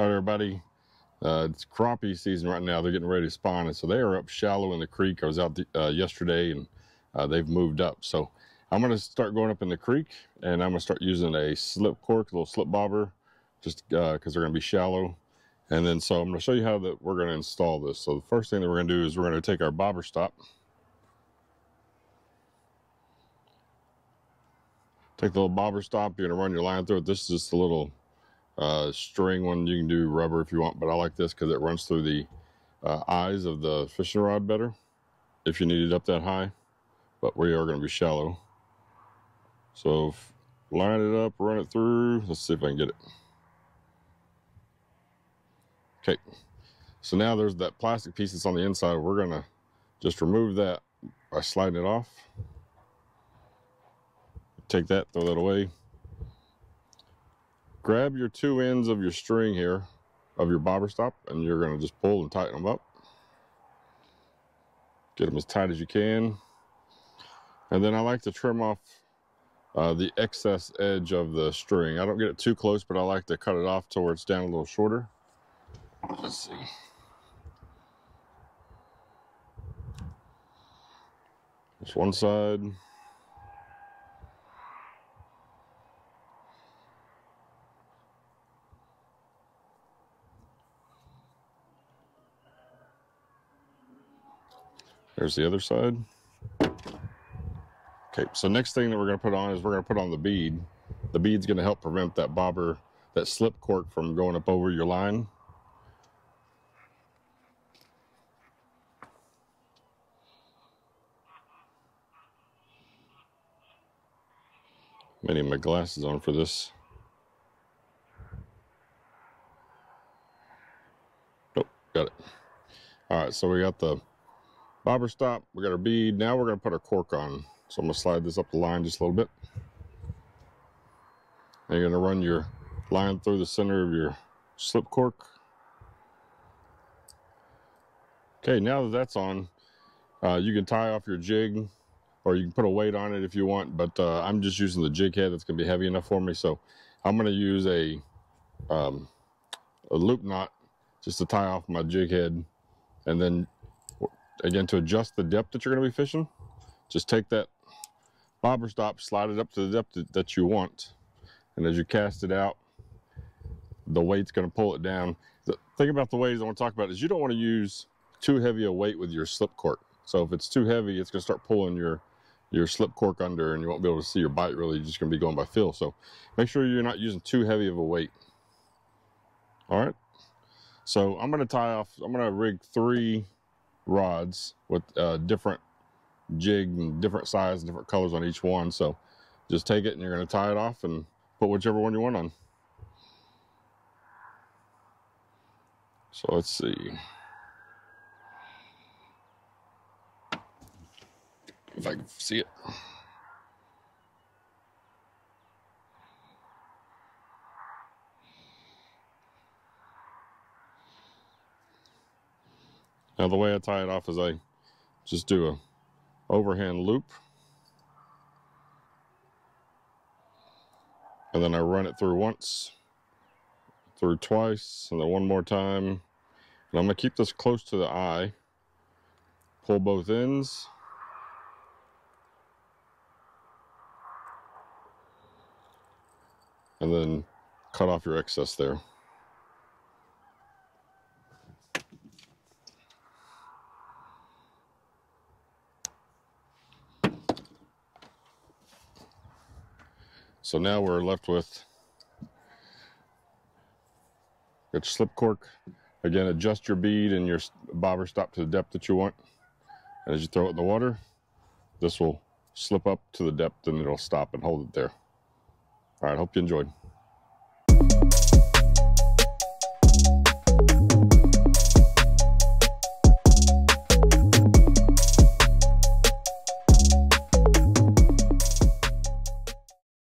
All right, everybody, it's crappie season right now. They're getting ready to spawn, and so they are up shallow in the creek. I was out yesterday, and they've moved up. So I'm going to start going up in the creek, and I'm going to start using a slip cork, a little slip bobber, just because they're going to be shallow. And then so I'm going to show you how that we're going to install this. So the first thing that we're going to do is we're going to take our bobber stop, take the little bobber stop. You're going to run your line through it. This is just a little string one. You can do rubber if you want, but I like this because it runs through the eyes of the fishing rod better if you need it up that high. But we are going to be shallow, so line it up, run it through. Let's see if I can get it. Okay, so now there's that plastic piece that's on the inside. We're going to just remove that by sliding it off. Take that, throw that away. Grab your two ends of your string here, of your bobber stop, and you're going to just pull and tighten them up. Get them as tight as you can. And then I like to trim off the excess edge of the string. I don't get it too close, but I like to cut it off to where it's down a little shorter. Let's see. Just one side. There's the other side. Okay, so next thing that we're going to put on is we're going to put on the bead. The bead's going to help prevent that bobber, that slip cork, from going up over your line. I need my glasses on for this. Nope, got it. All right, so we got the bobber stop, we got our bead. Now we're going to put our cork on. So I'm going to slide this up the line just a little bit. And you're going to run your line through the center of your slip cork. Okay, now that that's on, you can tie off your jig, or you can put a weight on it if you want, but I'm just using the jig head. That's going to be heavy enough for me, so I'm going to use a loop knot just to tie off my jig head. And then again, to adjust the depth that you're going to be fishing, just take that bobber stop, slide it up to the depth that you want, and as you cast it out, the weight's going to pull it down. The thing about the weights I want to talk about is you don't want to use too heavy a weight with your slip cork. So if it's too heavy, it's going to start pulling your slip cork under, and you won't be able to see your bite really. You're just going to be going by feel. So make sure you're not using too heavy of a weight. All right, so I'm going to tie off, I'm going to rig 3 rods with different jig and different size and different colors on each one. So just take it and you're going to tie it off and put whichever one you want on. So let's see. If I can see it. Now the way I tie it off is I just do a overhand loop, and then I run it through once, through twice, and then one more time. And I'm gonna keep this close to the eye. Pull both ends. And then cut off your excess there. So now we're left with your slip cork. Again, adjust your bead and your bobber stop to the depth that you want. And as you throw it in the water, this will slip up to the depth and it'll stop and hold it there. All right, hope you enjoyed.